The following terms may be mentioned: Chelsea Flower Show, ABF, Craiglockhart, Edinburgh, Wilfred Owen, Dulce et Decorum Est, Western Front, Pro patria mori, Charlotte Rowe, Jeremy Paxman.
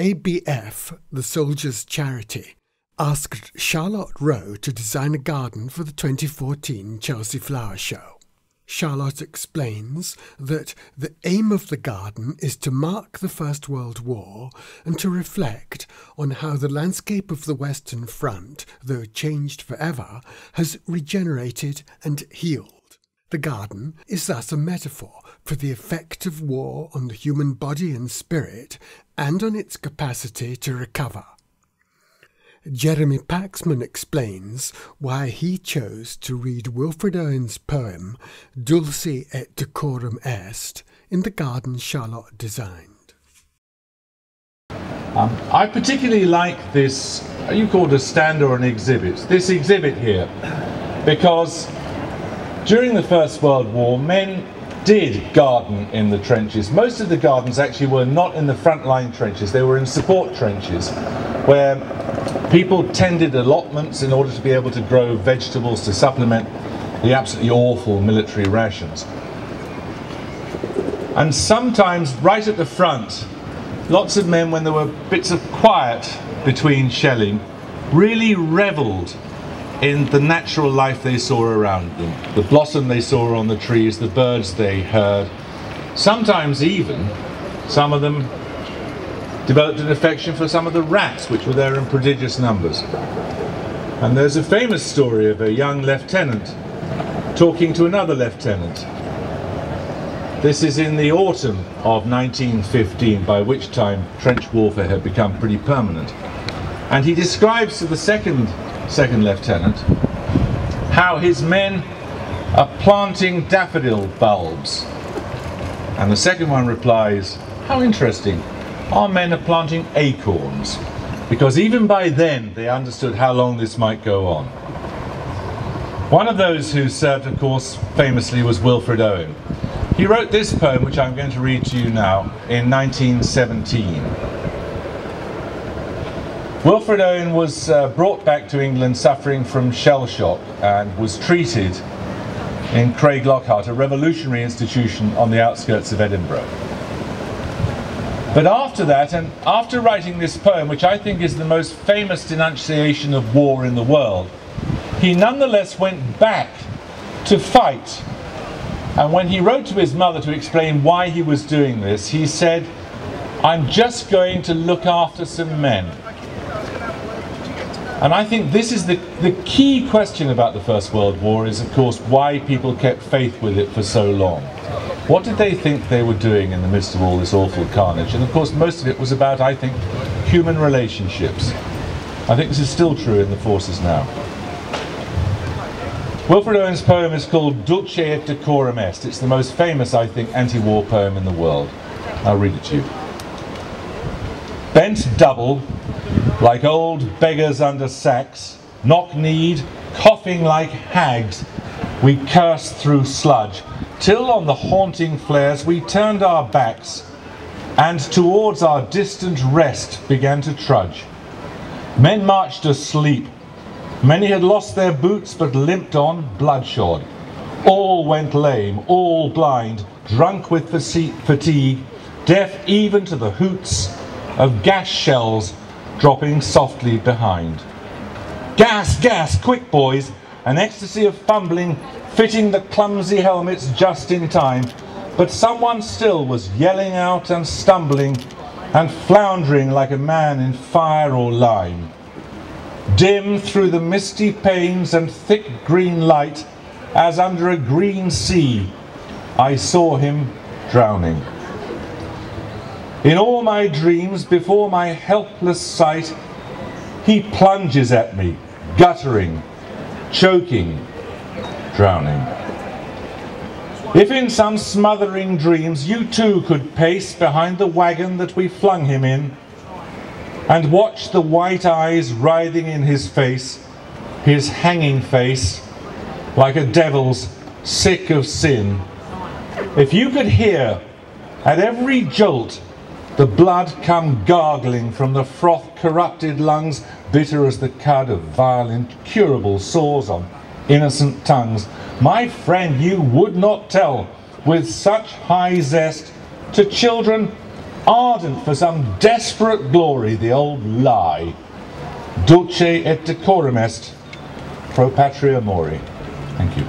ABF, the soldiers' charity, asked Charlotte Rowe to design a garden for the 2014 Chelsea Flower Show. Charlotte explains that the aim of the garden is to mark the First World War and to reflect on how the landscape of the Western Front, though changed forever, has regenerated and healed. The garden is thus a metaphor for the effect of war on the human body and spirit and on its capacity to recover. Jeremy Paxman explains why he chose to read Wilfred Owen's poem Dulce et Decorum Est in the garden Charlotte designed. I particularly like this, you called a stand or an exhibit, this exhibit here, because during the First World War men did garden in the trenches. Most of the gardens actually were not in the frontline trenches, they were in support trenches where people tended allotments in order to be able to grow vegetables to supplement the absolutely awful military rations. And sometimes, right at the front, lots of men, when there were bits of quiet between shelling, really revelled in the natural life they saw around them. The blossom they saw on the trees, the birds they heard. Sometimes even, some of them developed an affection for some of the rats, which were there in prodigious numbers. And there's a famous story of a young lieutenant talking to another lieutenant. This is in the autumn of 1915, by which time trench warfare had become pretty permanent. And he describes to the second lieutenant how his men are planting daffodil bulbs. And the second one replies, "How interesting. Our men are planting acorns," because even by then they understood how long this might go on. One of those who served, of course, famously was Wilfred Owen. He wrote this poem, which I'm going to read to you now, in 1917. Wilfred Owen was brought back to England suffering from shell shock and was treated in Craiglockhart, a revolutionary institution on the outskirts of Edinburgh. But after that, and after writing this poem, which I think is the most famous denunciation of war in the world, he nonetheless went back to fight. And when he wrote to his mother to explain why he was doing this, he said, "I'm just going to look after some men." And I think this is the key question about the First World War is, of course, why people kept faith with it for so long. What did they think they were doing in the midst of all this awful carnage? And of course most of it was about, I think, human relationships. I think this is still true in the forces now. Wilfred Owen's poem is called Dulce et Decorum Est. It's the most famous, I think, anti-war poem in the world. I'll read it to you. Bent double, like old beggars under sacks, knock-kneed, coughing like hags, we cursed through sludge, till on the haunting flares we turned our backs and towards our distant rest began to trudge. Men marched asleep. Many had lost their boots but limped on, bloodshod. All went lame, all blind, drunk with fatigue, deaf even to the hoots of gas shells dropping softly behind. Gas, gas, quick boys! An ecstasy of fumbling, fitting the clumsy helmets just in time, but someone still was yelling out and stumbling and floundering like a man in fire or lime. Dim through the misty panes and thick green light, as under a green sea, I saw him drowning. In all my dreams, before my helpless sight, he plunges at me, guttering, choking, drowning. If in some smothering dreams you too could pace behind the wagon that we flung him in and watch the white eyes writhing in his face, his hanging face, like a devil's, sick of sin. If you could hear at every jolt the blood come gargling from the froth-corrupted lungs, bitter as the cud of vile incurable sores on innocent tongues, my friend, you would not tell with such high zest to children ardent for some desperate glory, the old lie. Dulce et Decorum Est, Pro patria mori. Thank you.